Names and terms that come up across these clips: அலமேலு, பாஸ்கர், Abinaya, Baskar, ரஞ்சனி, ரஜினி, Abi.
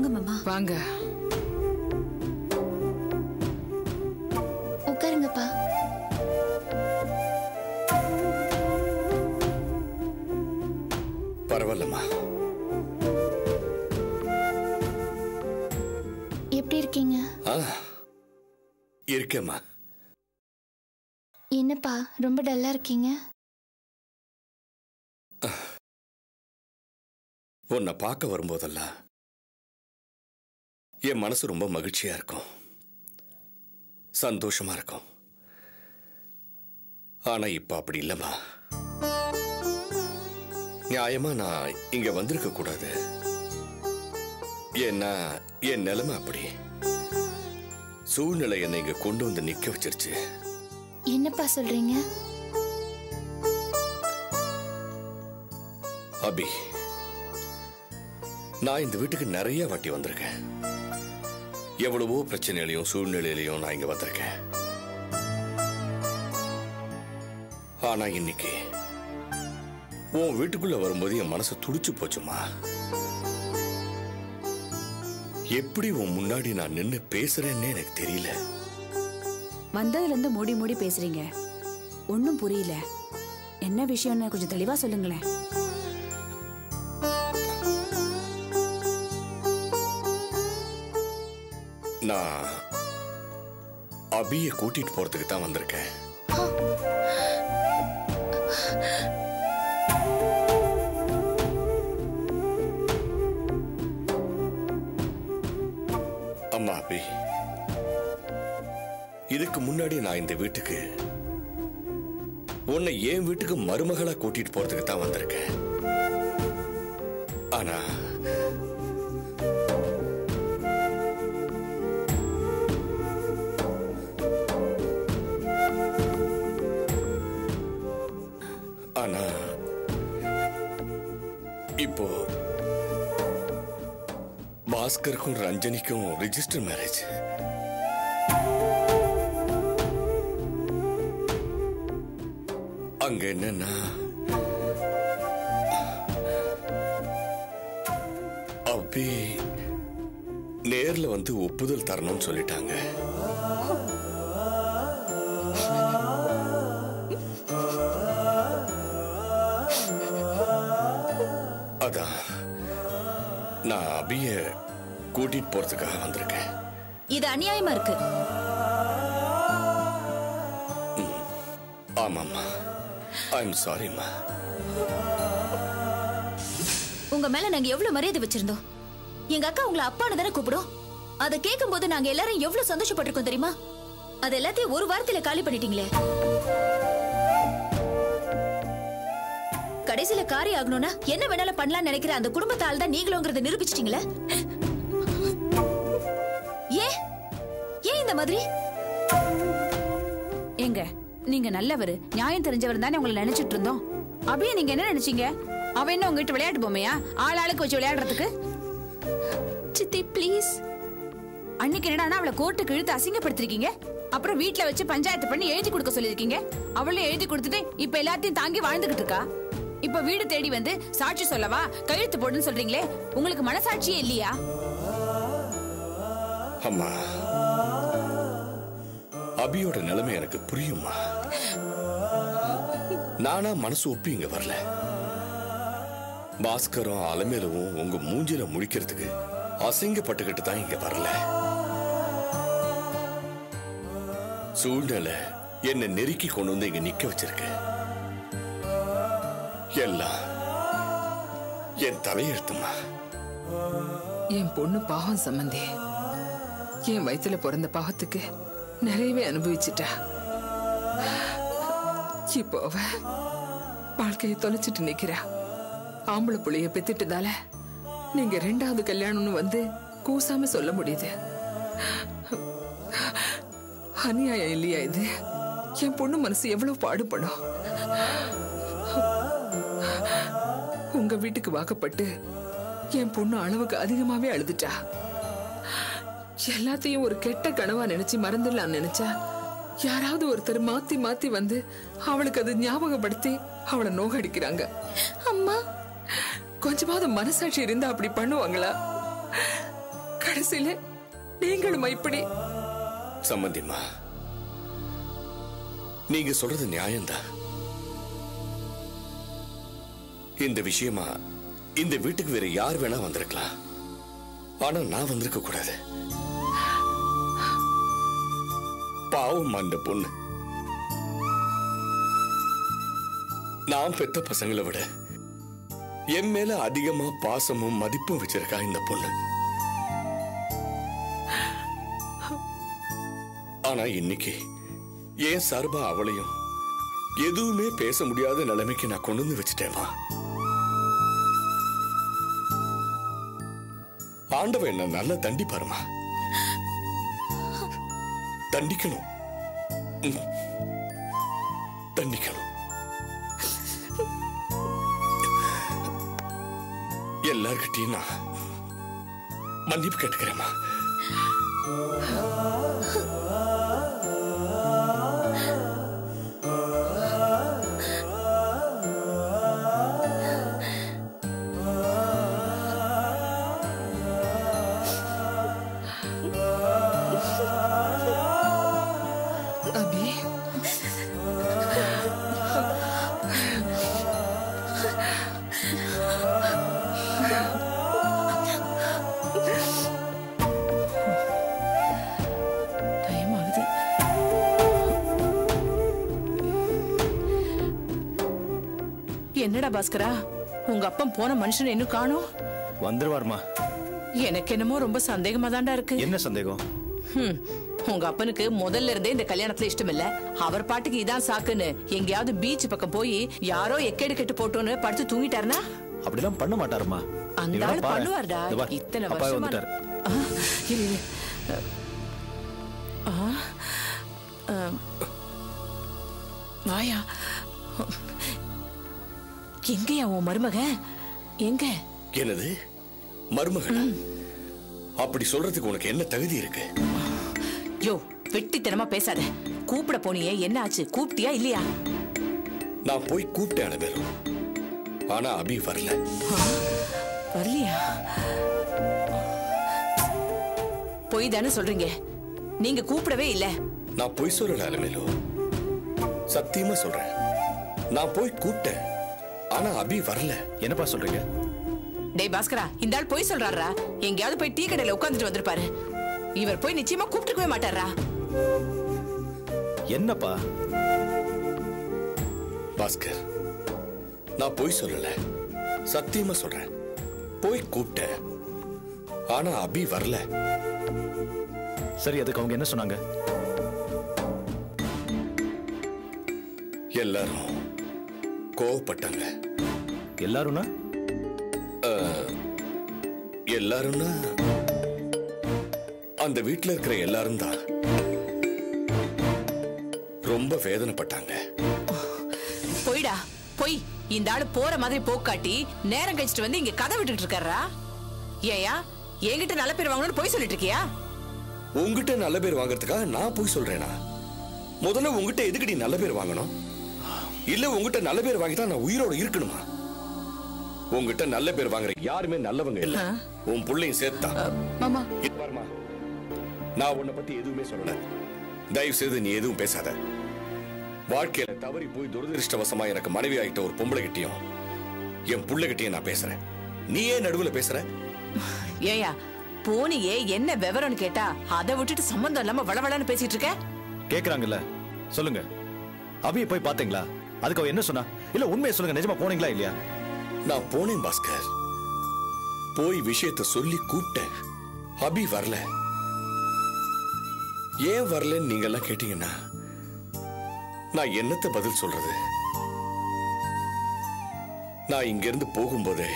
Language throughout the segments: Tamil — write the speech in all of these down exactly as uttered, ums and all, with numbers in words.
வாங்க மாமா, வாங்க உட்காருங்கப்பா. பரவாயில்லம்மா. எப்படி இருக்கீங்க? இருக்கேம்மா. என்னப்பா ரொம்ப டல்லா இருக்கீங்க? உன்னை பார்க்க வரும்போதெல்லாம் என் மனசு ரொம்ப மகிழ்ச்சியாக இருக்கும், சந்தோஷமாக இருக்கும். ஆனால் இப்போ அப்படி இல்லைம்மா. நியாயமாக நான் இங்கே வந்திருக்கக்கூடாது. ஏன்னா என் நிலைமை அப்படி, சூழ்நிலை என்னை இங்கே கொண்டு வந்து நிற்க வச்சிருச்சு. என்னப்பா சொல்றீங்க? அபி, நான் இந்த வீட்டுக்கு நிறைய வாட்டி வந்திருக்கேன். எவ்வளவோ பிரச்சனையிலையும் சூழ்நிலையிலையும் நான் இங்க வந்திருக்கேன். ஆனா இன்னைக்கு உன் வீட்டுக்குள்ள வரும்போது என் மனசு துடிச்சு போச்சுமா. எப்படி உன் முன்னாடி நான் நின்று பேசுறேன்னு எனக்கு தெரியல. வந்ததுல இருந்து மூடி மூடி பேசுறீங்க, ஒன்னும் புரியல. என்ன விஷயம்னு கொஞ்சம் தெளிவா சொல்லுங்களேன். நான் அபியை கூட்டிட்டு போறதுக்கு தான் வந்திருக்கேன். அம்மா அபி, இதுக்கு முன்னாடி நான் இந்த வீட்டுக்கு உன்னை என் வீட்டுக்கு மருமகளா கூட்டிட்டு போறதுக்கு தான் வந்திருக்கேன். ஆனா இப்போ பாஸ்கருக்கும் ரஞ்சனிக்கும் ரெஜிஸ்டர் மேரேஜ். அங்க என்னன்னா அப்படி நேர்ல வந்து ஒப்புதல் தரணும்னு சொல்லிட்டாங்க. நான் அபிய கூட்டிட்டு போறதுக்காக வந்திருக்கேன். இது அநியாயமா இருக்கு. ஆமாம்மா, ஐ அம் சாரிம்மா. உங்க மேல நாங்க எவ்வளவு மரியாதை வச்சிருந்தோம். எங்க அக்கா உங்களை அப்பான்னு தானே கூப்பிடும். அதை கேட்கும் போது நாங்க எல்லாரும் எவ்வளவு சந்தோஷப்பட்டிருக்கோம் தெரியுமா? அது எல்லாத்தையும் ஒரு வாரத்துல காலி பண்ணிட்டீங்களே. கடைசியில காரி ஆகணும்னா என்ன வேணாலும் பண்ணலாம் நினைக்கிற அந்த குடும்பத்தால் தான் நீங்களும் நிரூபிச்சிட்டீங்களே. ஏன் ஏன் இந்த மாதிரி? எங்க நீங்க நல்லவர், நியாயம் தெரிஞ்சவர் தானே உங்களை நினைச்சிட்டு இருந்தோம். அப்படியே நீங்க என்ன நினைச்சீங்க? அவ என்ன உங்ககிட்ட விளையாட்டு போமையா ஆள் ஆளுக்கு வச்சு விளையாடுறதுக்கு? சித்தி பிளீஸ். அன்னைக்கு என்னடா அவளை கோர்ட்டுக்கு இழுத்து அசிங்கப்படுத்திருக்கீங்க, அப்புறம் வீட்டுல வச்சு பஞ்சாயத்து பண்ணி எழுதி கொடுக்க சொல்லிருக்கீங்க. அவளே எழுதி கொடுத்துட்டு இப்ப எல்லாத்தையும் தாங்கி வாழ்ந்துகிட்டு இருக்கா. இப்ப வீடு தேடி வந்து சாட்சி சொல்லவா கையெழுத்து போடுன்னு சொல்றீங்களே, உங்களுக்கு மனசாட்சியே இல்லையா? அம்மா, அபியோட நிலைமை எனக்கு புரியுமா? நானா மனசு ஒப்பி இங்க வரல. பாஸ்கரும் அலமேலவும் உங்க மூஞ்சில முடிக்கிறதுக்கு அசிங்கப்பட்டுக்கிட்டு தான் இங்க வரல. சூழ்நிலை என்ன நெருக்கி கொண்டு வந்து இங்க நிக்க வச்சிருக்கு. எல்லாம் என் தலையெழுத்துமா. என் பொண்ணு பாவம் சம்பந்தே, என் வயிற்றுல பிறந்த பாவத்துக்கு நிறையவே அனுபவிச்சுட்டா. இப்போ அவ வாழ்க்கையை தொலைச்சிட்டு நிக்கிறா. ஆம்பளை புள்ளைய பெத்துட்டதால நீங்க ரெண்டாவது கல்யாணம்னு வந்து கூசாம சொல்ல முடியுது. அநியாயம் இல்லையா இது? என் பொண்ணு மனசு எவ்வளவு பாடுபடும். உங்க வீட்டுக்கு வாக்கப்பட்டு என் பொண்ணு அளவுக்கு அதிகமாவே அழுதுட்டா. எல்லாத்தையும் ஒரு கெட்ட கனவா நினைச்சு மறந்துடலாம் நினைச்சா யாராவது ஒருத்தர் மாத்தி மாத்தி வந்து அவளுக்கு அது ஞாபகப்படுத்தி அவளை நோகடிக்கிறாங்க. அம்மா, கொஞ்சமாவது மனசாட்சி இருந்தா அப்படி பண்ணுவாங்களா? கடைசியில நீங்களும் இப்படி. சம்பந்திமா, நீங்க சொல்றது நியாயம்தான். இந்த விஷயமா இந்த வீட்டுக்கு வேற யார் வேணா வந்திருக்கலாம், ஆனா நான் வந்திருக்க கூடாது. பாவம் அந்த பொண்ணு. நான் பெத்த பசங்களை விட என் மேல அதிகமா பாசமும் மதிப்பும் வச்சிருக்கா இந்த பொண்ணு. ஆனா இன்னைக்கு ஏன் சார்பா அவளையும் எதுவுமே பேச முடியாத நிலைமைக்கு நான் கொண்டு வந்து வச்சுட்டேன். ஆண்டவன் என்ன நல்லா தண்டி பாருமா, தண்டிக்கணும் தண்டிக்கணும். எல்லார்கிட்டையும் நான் மன்னிப்பு கேட்டுக்கிறேம்மா. என்னடா பாஸ்கரா, உங்க அப்பா போன மனுஷன் இன்னும் காணோம். வந்துருவார்மா. எனக்கு என்னமோ ரொம்ப சந்தேகமா தான்டா இருக்கு. என்ன சந்தேகம்? உங்க அப்பனுக்கு முதல்ல இருந்தே இந்த கல்யாணத்துல இஷ்டம் இல்ல. அவர் பாட்டுக்கு இதான் சாக்குன்னு எங்கயாவது பீச் பக்கம் போய் யாரோ எக்கேடு கெட்டு போட்டோன்னு படுத்து தூங்கிட்டாருனா? அப்படிலாம் பண்ண மாட்டாருமா. அந்த ஆளு பண்ணுவார்டா. இத்தனை வருஷமா வாயா. எங்கயா உன் மருமக? எங்க? என்னது மருமகனா? அப்படி சொல்றதுக்கு உனக்கு என்ன தகுதி இருக்கு? யோ, வெட்டித்தனமா பேசாத. கூப்பிட போனியே, என்ன ஆச்சு? கூப்பிட்டியா இல்லையா? நான் போய் கூப்பிட்டேன், ஆனா அபி வரல. வரலையா? போய் தானே சொல்றீங்க? நீங்க கூப்பிடவே இல்ல. நான் போய் சொல்றேன் அலமேலு, சத்தியமா சொல்றேன். நான் போய் கூப்பிட்டேன், ஆனா அபி வரல. என்னப்பா சொல்றீங்க? டேய் பாஸ்கரா, இந்த ஆள் போய் சொல்றாரா? எங்கயாவது போய் டீ கடையில உட்கார்ந்துட்டு வந்திருப்பாரு. இவர் போய் நிச்சயமா கூப்பிட்டுக்கவே மாட்டாரா? என்னப்பா பாஸ்கர், நான் போய் சொல்லல, சத்தியமா சொல்றேன். போய் கூப்பிட்டேன், ஆனா அபி வரல. சரி, அதுக்கு அவங்க என்ன சொன்னாங்க? எல்லாரும் கோவப்பட்டாங்க. எல்லாரும்னா எல்லாரும்னா அந்த வீட்டில் இருக்கிற எல்லாரும் தான் ரொம்ப வேதனைப்பட்டாங்க. போய்டா போய், இந்த ஆளு போற மாதிரி போக்காட்டி நேரம் கழிச்சிட்டு வந்து இங்க கதை விட்டுட்டு இருக்காரா? ஏயா என்கிட்ட நல்ல பேர் வாங்கணும்னு போய் சொல்லிட்டு இருக்கியா? உங்ககிட்ட நல்ல பேர் வாங்கறதுக்காக நான் போய் சொல்றேனா? முதல்ல உங்ககிட்ட எதுக்கு நீ நல்ல பேர் வாங்கணும்? இல்ல உங்ககிட்ட நல்ல பேர் வாங்கி தான் நான் உயிரோட இருக்கணுமா? உங்ககிட்ட நல்ல பேர் வாங்குற யாருமே நல்லவங்க இல்ல, உன் பிள்ளையும் சேர்த்தா. நான் உன்னை பத்தி எதுவுமே சொல்லல, தயவு செய்து நீ எதுவும் பேசாத. வாழ்க்கையில தவறி போய் துரதிருஷ்டவசமா எனக்கு மனைவி ஆகிட்ட ஒரு பொம்பளை கிட்டையும் என் புள்ள கிட்டையும் நான் பேசுறேன், நீ ஏன் நடுவுல பேசுற? ஏயா போனியே என்ன விவரம்னு கேட்டா அதை விட்டுட்டு சம்பந்தம் இல்லாம வளவளன்னு பேசிட்டு இருக்க. கேக்குறாங்கல்ல, சொல்லுங்க. அபியை போய் பாத்தீங்களா? அதுக்கு அவ என்ன சொன்னா? இல்ல உண்மையை சொல்லுங்க, நிஜமா போனீங்களா இல்லையா? நான் போனேன் பாஸ்கர், போய் விஷயத்தை சொல்லி கூப்பிட்டேன். அபி வரல. ஏன் வரலன்னு நீங்க எல்லாம் கேட்டீங்கன்னா நான் என்னத்தை பதில் சொல்றது? நான் இங்கிருந்து போகும்போது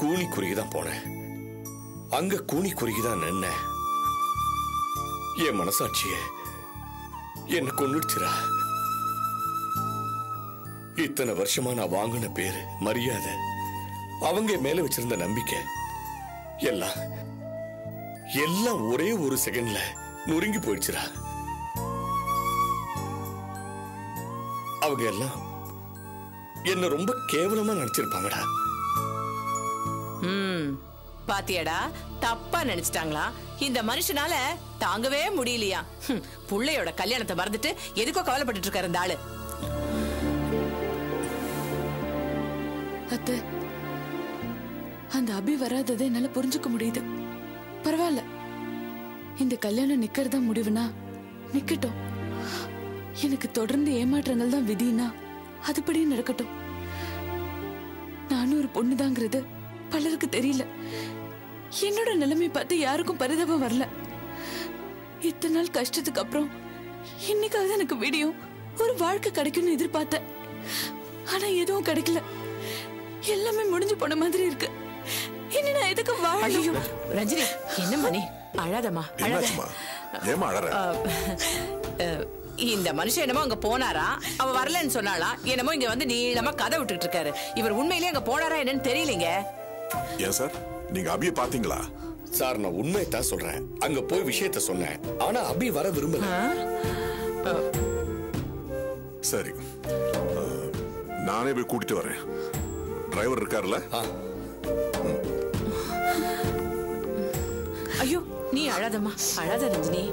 கூனி குறுகிதான் போனேன், அங்க கூனி குறுகிதான் நின்னேன். என் மனசாட்சிய என்ன கொன்னுடுச்சுரா. இத்தனை வருஷமா நான் வாங்கின பேரு, மரியாதை, அவங்க மேல வச்சிருந்த நம்பிக்கை எல்லாம் எல்லாம் ஒரே ஒரு செகண்ட்ல நொறுங்கி போயிடுச்சுரா. அவங்க எல்லாம் என்ன ரொம்ப கேவலமா நினைச்சிருப்பாங்கடா. பாத்தியடா, தப்பா நினைச்சிட்டாங்களா? இந்த மனுஷனால தாங்கவே முடியலையா. புள்ளையோட கல்யாணத்தை மறந்துட்டு எதுக்கோ கவலைப்பட்டு இருக்காரு இந்த ஆளு. அத்தை, அந்த அபி வராததை என்னால புரிஞ்சுக்க முடியுது. பரவாயில்ல, இந்த கல்யாணம் நிக்கிறதா முடிவுனா நிக்கட்டும். எனக்கு தொடர்ந்து ஏமாற்றங்கள் தான் விதினா அதுபடி நடக்கட்டும். நானும் ஒரு பொண்ணுதாங்கிறது பலருக்கு தெரியல. என்னோட நிலைமை பார்த்து யாருக்கும் பரிதாபம் வரல. இத்தனை நாள் கஷ்டத்துக்கு அப்புறம் இன்னைக்காவது எனக்கு விடியும், ஒரு வாழ்க்கை கிடைக்கும்னு எதிர்பார்த்தேன். ஆனா எதுவும் கிடைக்கல, எல்லாமே முடிஞ்சு போன மாதிரி இருக்கு. இனி நான் எதுக்கு வாழணும்? ரஜினி, என்ன மணி அழாதமா? இந்த மனுஷன் என்னமோ அங்க போனாரா, அவ வரலன்னு சொன்னாலாம், என்னமோ இங்க வந்து நீளமா கதை விட்டுட்டு இருக்காரு. இவர் உண்மையிலேயே அங்க போனாரா என்னன்னு தெரியலீங்க. ஏன் சார், நீங்க அபியை பாத்தீங்களா? சார், நான் உண்மையை தான் சொல்றேன். அங்க போய் விஷயத்த சொன்னேன், ஆனா அபி வர விரும்பல. சரி, நானே போய் கூட்டிட்டு வரேன். டிரைவர் இருக்காருல்ல? ஐயோ, நீ அழாதம்மா, அழாத ரஞ்சினி.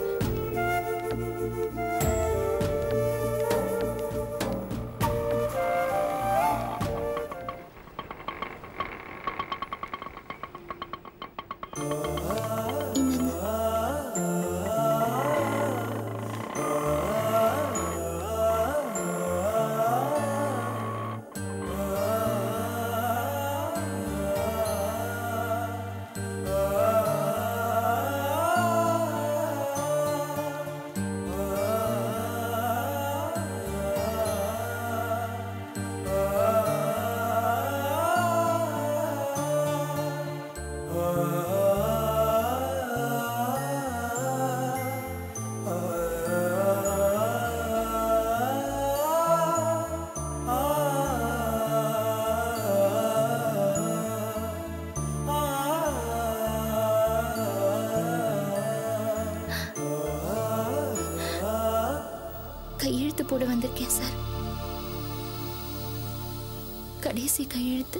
போட வந்திருக்கேன் சார், கடைசி கையெழுத்து.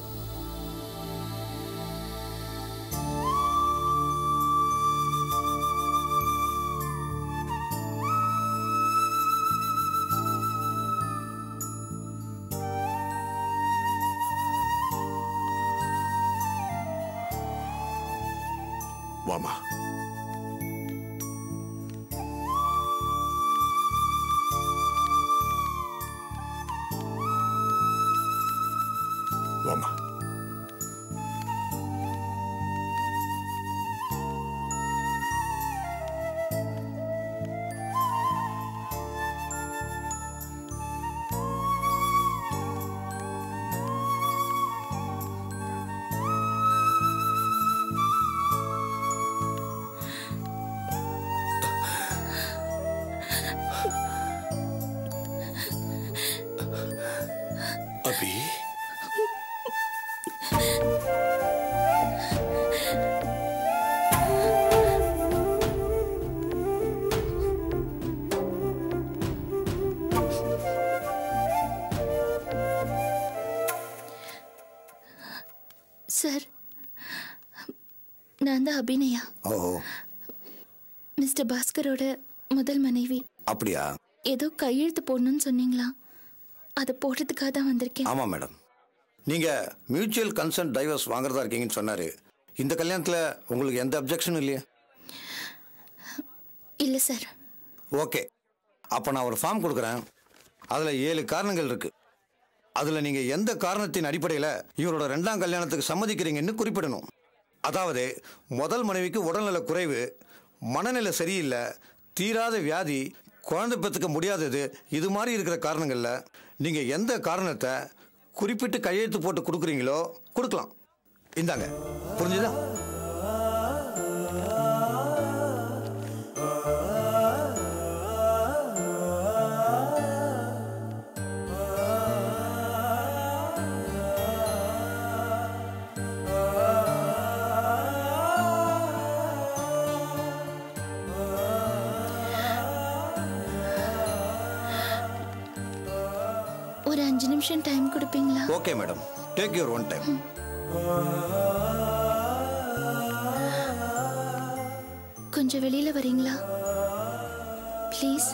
வாமா. நான் தான் அபிநயா, மிஸ்டர் பாஸ்கரோட முதல் மனைவி. அப்படியா? ஏதோ கையெழுத்து போடணும்னு சொன்னீங்களா, அதை போடுறதுக்காக தான் வந்திருக்கேன். ஆமாம் மேடம், நீங்கள் மியூச்சுவல் கன்சென்ட் டைவர்ஸ் வாங்குறதா இருக்கீங்கன்னு சொன்னார். இந்த கல்யாணத்தில் உங்களுக்கு எந்த அப்ஜெக்ஷனும் இல்லையா? இல்லை சார். ஓகே, அப்போ நான் ஒரு ஃபார்ம் கொடுக்குறேன். அதில் ஏழு காரணங்கள் இருக்குது. அதில் நீங்கள் எந்த காரணத்தின் அடிப்படையில் இவரோட ரெண்டாம் கல்யாணத்துக்கு சம்மதிக்கிறீங்கன்னு குறிப்பிடணும். அதாவது முதல் மனைவிக்கு உடல்நல குறைவு, மனநிலை சரியில்லை, தீராத வியாதி, குழந்தை பெற்றுக்க முடியாதது, இது மாதிரி இருக்கிற காரணங்களில் நீங்கள் எந்த காரணத்தை குறிப்பிட்டு கையெழுத்து போட்டு கொடுக்குறீங்களோ கொடுக்கலாம். இந்தாங்க, புரிஞ்சுதா? டைம் கொடுப்பீங்களா? Okay madam, take your own time. கொஞ்சம் வெளியில வரீங்களா ப்ளீஸ்?